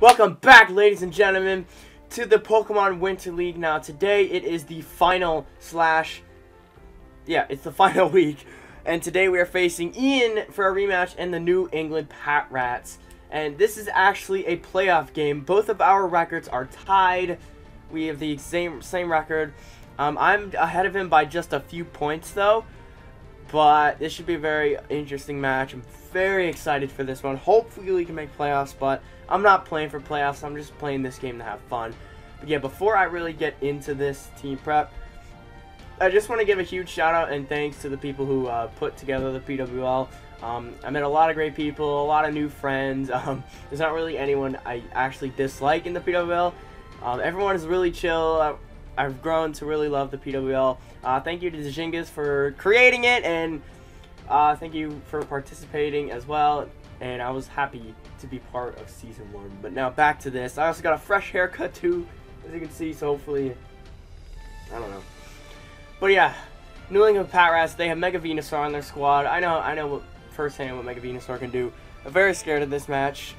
Welcome back, ladies and gentlemen, to the Pokemon Winter League. Now, today it is the final slash... yeah, it's the final week. And today we are facing Ian for a rematch and the New England Pat Rats. And this is actually a playoff game. Both of our records are tied. We have the same record. I'm ahead of him by just a few points, though. But this should be a very interesting match. I'm very excited for this one. Hopefully we can make playoffs, but I'm not playing for playoffs. I'm just playing this game to have fun. But yeah, before I really get into this team prep, I just want to give a huge shout out and thanks to the people who put together the PWL. I met a lot of great people, a lot of new friends. There's not really anyone I actually dislike in the PWL. Everyone is really chill. I've grown to really love the PWL. Thank you to Djingis for creating it, and thank you for participating as well. And I was happy to be part of Season 1. But now back to this. I also got a fresh haircut too, as you can see, so hopefully, I don't know. But yeah, New England Pat Rats, they have Mega Venusaur on their squad. I know firsthand what Mega Venusaur can do. I'm very scared of this match.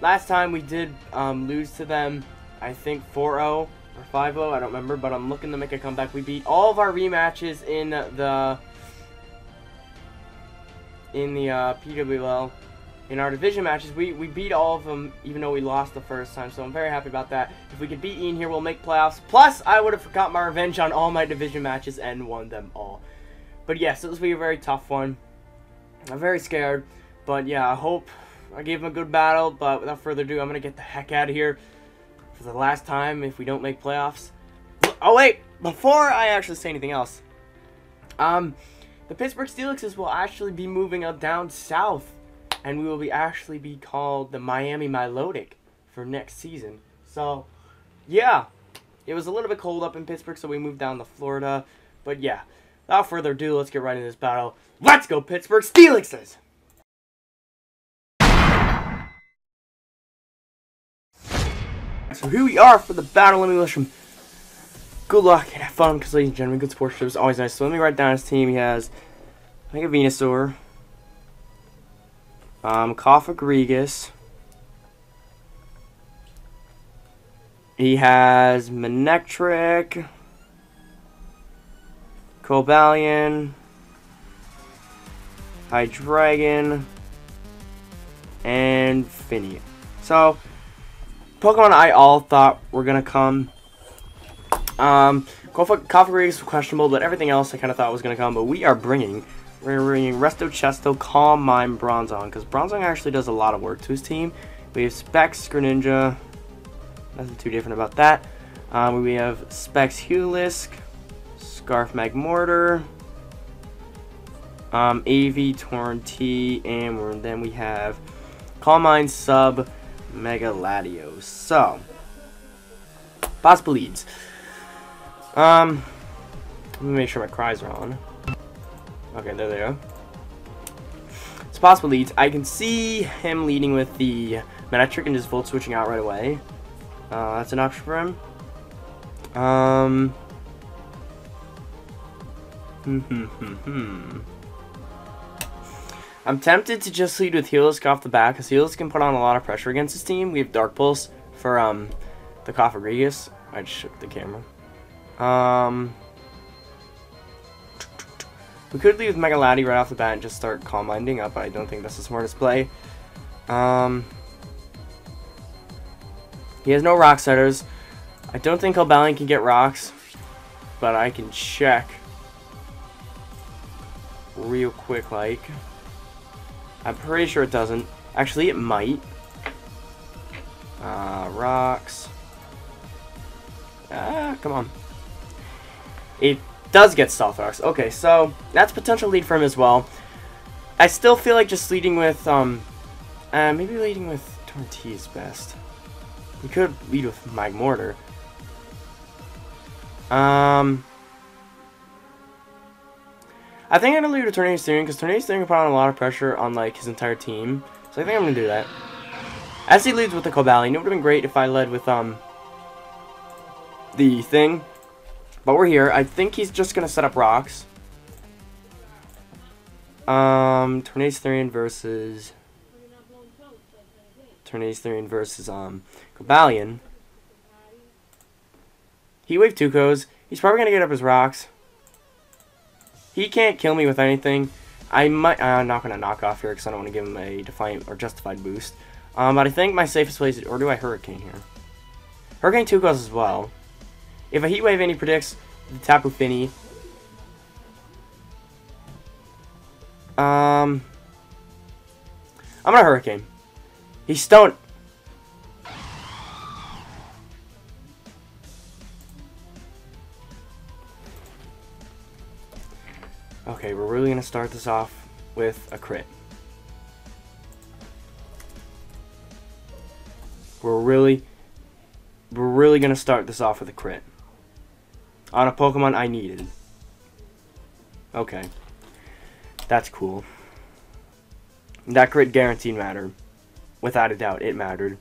Last time we did lose to them, I think 4-0. Or 5-0, I don't remember, but I'm looking to make a comeback. We beat all of our rematches in the PWL. In our division matches, we beat all of them, even though we lost the first time, so I'm very happy about that. If we could beat Ian here, we'll make playoffs. Plus, I would have forgotten my revenge on all my division matches and won them all. But yes, it was a very tough one. I'm very scared, but yeah, I hope I gave him a good battle, but without further ado, I'm going to get the heck out of here. For the last time, if we don't make playoffs. Oh wait, before I actually say anything else, the Pittsburgh Steelixes will actually be moving up down south, and we will be actually be called the Miami Milotic for next season. So yeah, it was a little bit cold up in Pittsburgh, so we moved down to Florida. But yeah, without further ado, let's get right into this battle. Let's go, Pittsburgh Steelixes! So here we are for the battle. Let me wish him good luck and have fun, because ladies and gentlemen, good sportsmanship is always nice. So let me write down his team. He has, I think, a Venusaur, Kofagrigus. He has Manectric, Cobalion, Hydreigon, and Phione. So Pokemon I all thought were gonna come. Kofagrigus was questionable, but everything else I kind of thought was gonna come. But we are bringing, Resto Chesto, Calm Mime, Bronzong, because Bronzong actually does a lot of work to his team. We have Specs, Greninja. Nothing too different about that. We have Specs, Heliolisk, Scarf, Magmortar, AV, Tornadus-Therian, and then we have Calm Mime, Sub, Mega Latios. So, possible leads. Let me make sure my cries are on. Okay, there they are. It's possible leads. I can see him leading with the Manectric and just Volt switching out right away. That's an option for him. I'm tempted to just lead with Heliolisk off the bat, because Heliolisk can put on a lot of pressure against his team. We have Dark Pulse for the Kofagrigus. I just shook the camera. We could lead with Mega Latios right off the bat and just start Calm Minding up, but I don't think that's the smartest play. He has no Rock Setters. I don't think Cobalion can get rocks, but I can check real quick, like... I'm pretty sure it doesn't. Actually, it might. Rocks. Ah, come on. It does get Stealth Rocks. Okay, so that's potential lead for him as well. I still feel like just leading with, maybe leading with Tornadus is best. We could lead with Magmortar. I think I'm going to lead with Tornadus-Therian, because Tornadus-Therian can put on a lot of pressure on, like, his entire team. So I think I'm going to do that. As he leads with the Cobalion, it would have been great if I led with, the thing. But we're here. I think he's just going to set up rocks. Tornadus-Therian versus Tornadus-Therian versus Cobalion. Heat Wave Tukos. He's probably gonna get up his rocks. He can't kill me with anything. I might. I'm not gonna knock off here because I don't want to give him a defiant or justified boost. But I think my safest place is, or do I Hurricane here? Hurricane Tukos as well. If a Heat Wave and he predicts the Tapu Fini. I'm gonna Hurricane. He's stoned. Okay, we're really gonna start this off with a crit. We're really gonna start this off with a crit. On a Pokemon I needed. Okay. That's cool. That crit guaranteed mattered. Without a doubt, it mattered.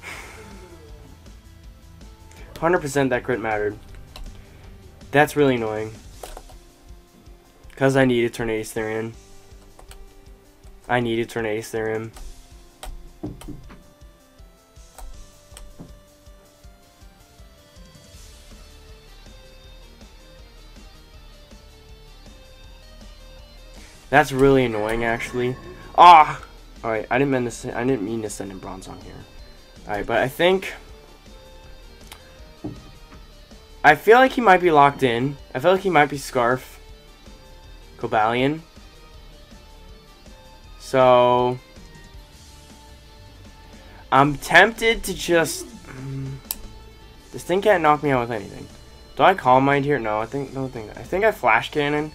100% that crit mattered. That's really annoying. Because I needed Tornadus-Therian. I needed Tornadus-Therian. That's really annoying, actually. Ah! Alright, I didn't mean to send in Bronzong here. Alright, but I think... I feel like he might be locked in. I feel like he might be Scarf. Cobalion. So... I'm tempted to just... This thing can't knock me out with anything. Do I Calm Mind here? No, I think I Flash Cannon.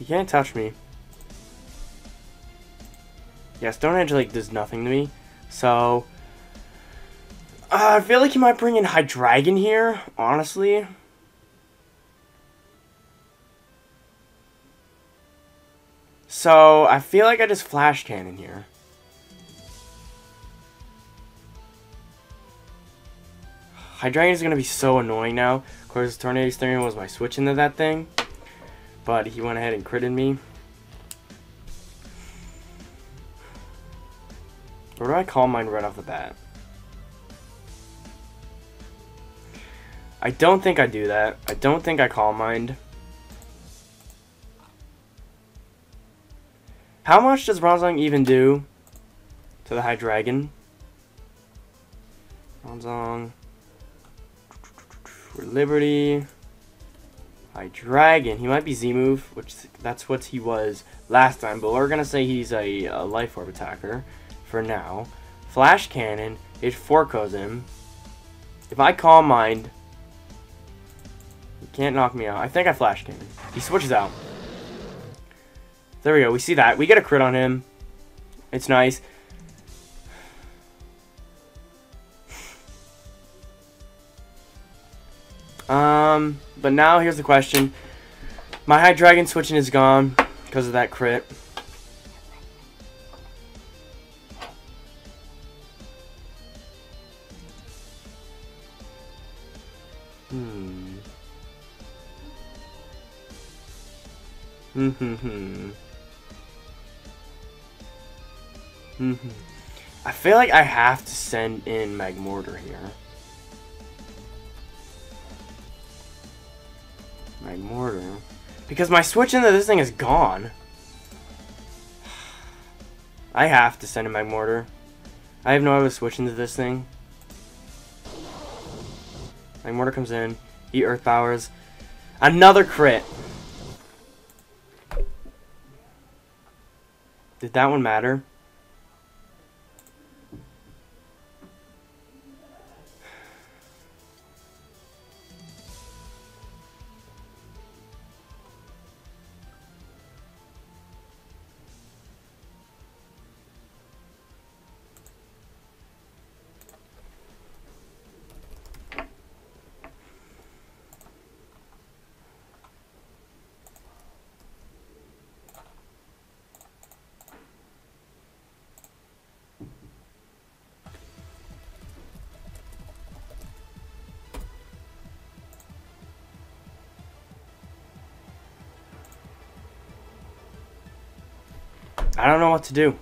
You can't touch me. Yeah, Stone Edge, like, does nothing to me. So, I feel like you might bring in Hydreigon here, honestly. So, I feel like I just Flash Cannon here. Hydreigon is going to be so annoying now. Of course, Tornadus-Therian was my switch into that thing. But he went ahead and critted me. Or do I Calm Mind right off the bat? I don't think I do that. I don't think I Calm Mind. How much does Bronzong even do to the Hydreigon? Bronzong. For Liberty. Hydreigon. He might be Z-Move, which that's what he was last time, but we're going to say he's a Life Orb attacker for now. Flash Cannon. It Forko's him. If I Calm Mind, he can't knock me out. I think I Flash Cannon. He switches out. There we go. We see that. We get a crit on him. It's nice. But now here's the question. My Hydreigon switching is gone because of that crit. I feel like I have to send in Magmortar here. Magmortar. Because my switch into this thing is gone. I have to send in Magmortar. I have no other switch into this thing. Magmortar comes in. He Earth Powers. Another crit. Did that one matter? I don't know what to do.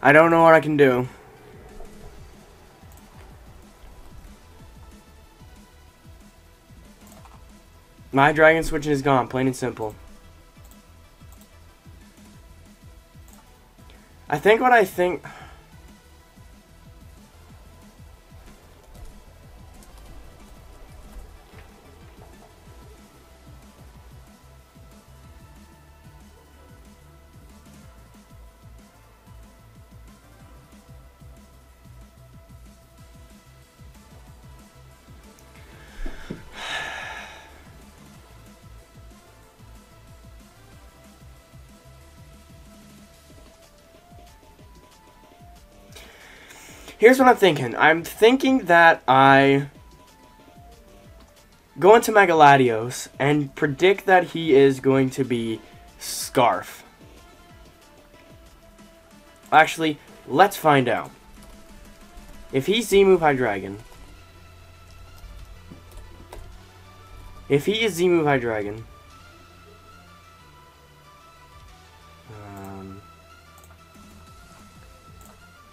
I don't know what I can do. My dragon switching is gone, plain and simple. I think what I think... Here's what I'm thinking. I'm thinking that I go into Mega Latios and predict that he is going to be Scarf. Actually, let's find out. If he's Z-Move Hydreigon. If he is Z-Move Hydreigon.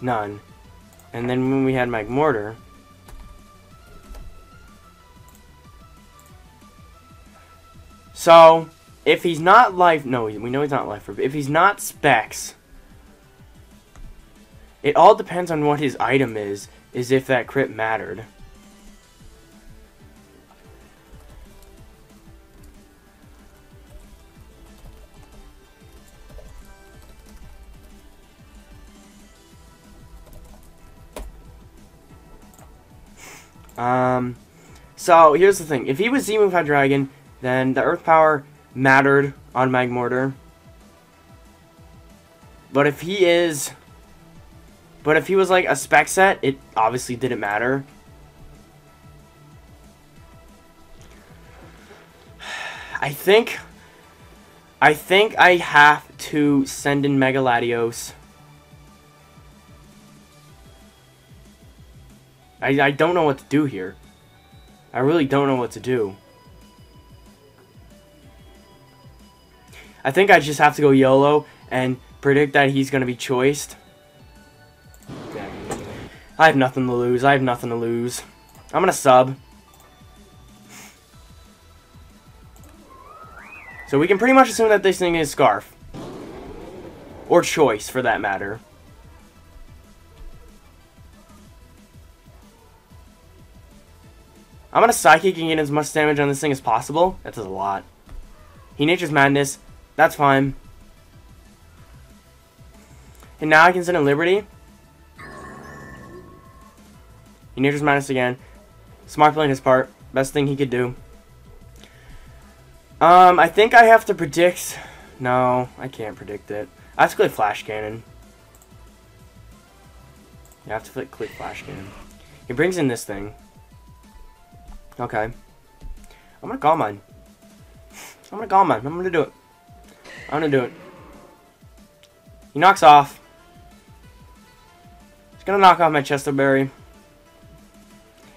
None. And then when we had Magmortar, so if he's not life, no, we know he's not life orb. If he's not Specs, it all depends on what his item is if that crit mattered. So here's the thing. If he was Z-Move Hydreigon, then the Earth Power mattered on Magmortar. But if he was like a spec set, it obviously didn't matter. I think I have to send in Mega Latios. I don't know what to do here. I really don't know what to do. I think I just have to go YOLO and predict that he's going to be choiced. I have nothing to lose. I'm going to sub. So we can pretty much assume that this thing is Scarf. Or Choice, for that matter. I'm gonna Psychic and get as much damage on this thing as possible. That does a lot. He Nature's Madness. That's fine. And now I can send in Liberty. He Nature's Madness again. Smart play on his part. Best thing he could do. I think I have to predict... No, I can't predict it. I have to click Flash Cannon. You have to click Flash Cannon. It brings in this thing. Okay. I'm gonna call mine. I'm gonna do it. He knocks off. He's gonna knock off my Chesterberry.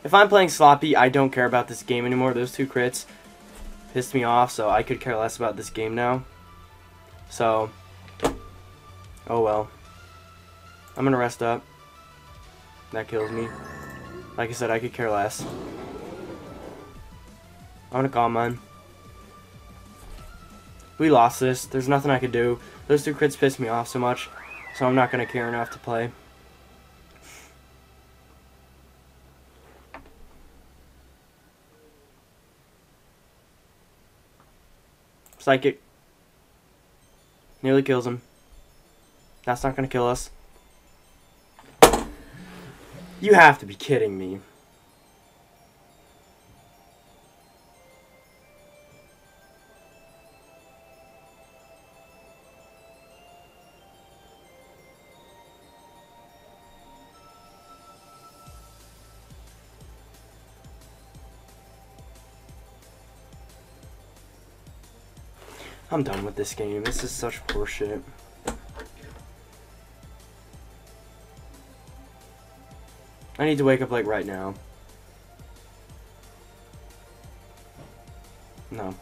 If I'm playing sloppy, I don't care about this game anymore. Those two crits pissed me off, so I could care less about this game now. So, oh well. I'm gonna rest up. That kills me. Like I said, I could care less. I'm gonna call mine. We lost this. There's nothing I could do. Those two crits pissed me off so much, so I'm not gonna care enough to play. Psychic. Nearly kills him. That's not gonna kill us. You have to be kidding me. I'm done with this game. This is such horseshit. I need to wake up like right now. No.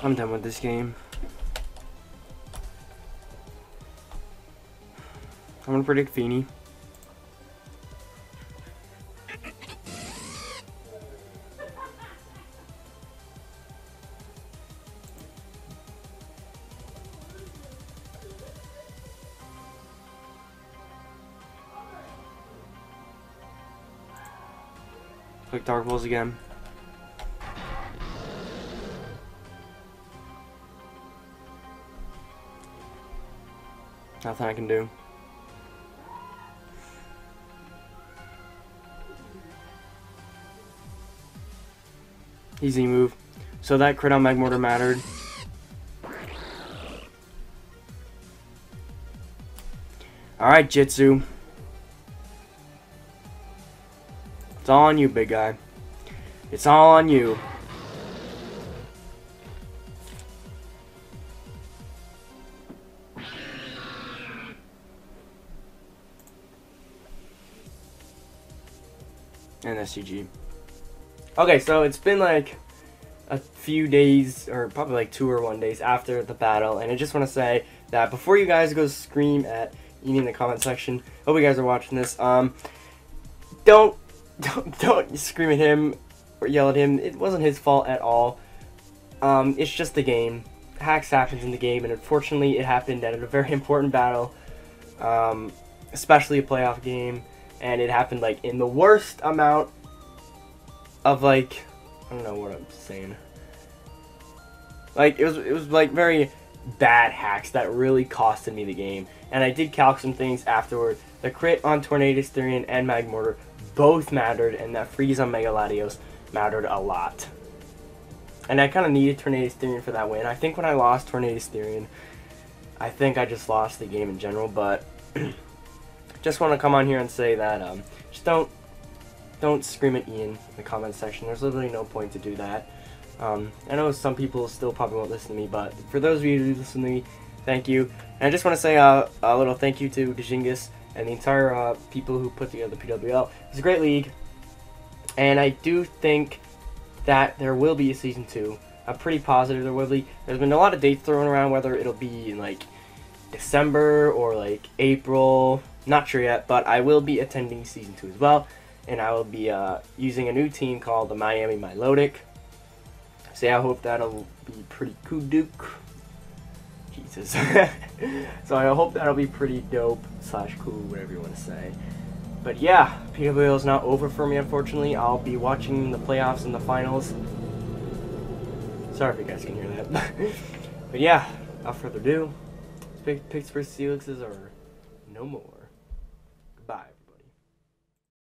I'm done with this game. I'm gonna predict Phione. Click Dark Balls again. Nothing I can do. Easy move. So that crit on Magmortar mattered. Alright, Jitsu. It's all on you, big guy. It's all on you. And SCG. Okay, so it's been like a few days, or probably like 2 or 1 days after the battle, and I just want to say that before you guys go scream at me in the comment section, hope you guys are watching this. Don't scream at him or yell at him. It wasn't his fault at all. It's just the game. Hacks happens in the game, and unfortunately, it happened at a very important battle, especially a playoff game, and it happened like in the worst amount of like, I don't know what I'm saying. Like it was like very bad hacks that really costed me the game. And I did calc some things afterward. The crit on Tornadus-Therian and Magmortar both mattered, and that freeze on Mega Latios mattered a lot. And I kind of needed Tornadus-Therian for that win. I think when I lost Tornadus-Therian, I think I just lost the game in general. But just want to come on here and say that just don't scream at Ian in the comment section. There's literally no point to do that. I know some people still probably won't listen to me, but for those of you who listen to me, thank you. And I just want to say a little thank you to Djingis and the entire people who put together the PWL. It's a great league, and I do think that there will be a Season 2. I'm pretty positive there will be. There's been a lot of dates thrown around, whether it'll be in like December or like April. Not sure yet, but I will be attending Season 2 as well. And I will be using a new team called the Miami Milotic. So I hope that'll be pretty cool-duke. Jesus. So I hope that'll be pretty dope / cool, whatever you want to say. But yeah, PWL is not over for me, unfortunately. I'll be watching the playoffs and the finals. Sorry if you guys can hear that. But yeah, without further ado, Pittsburgh Steelixes are no more.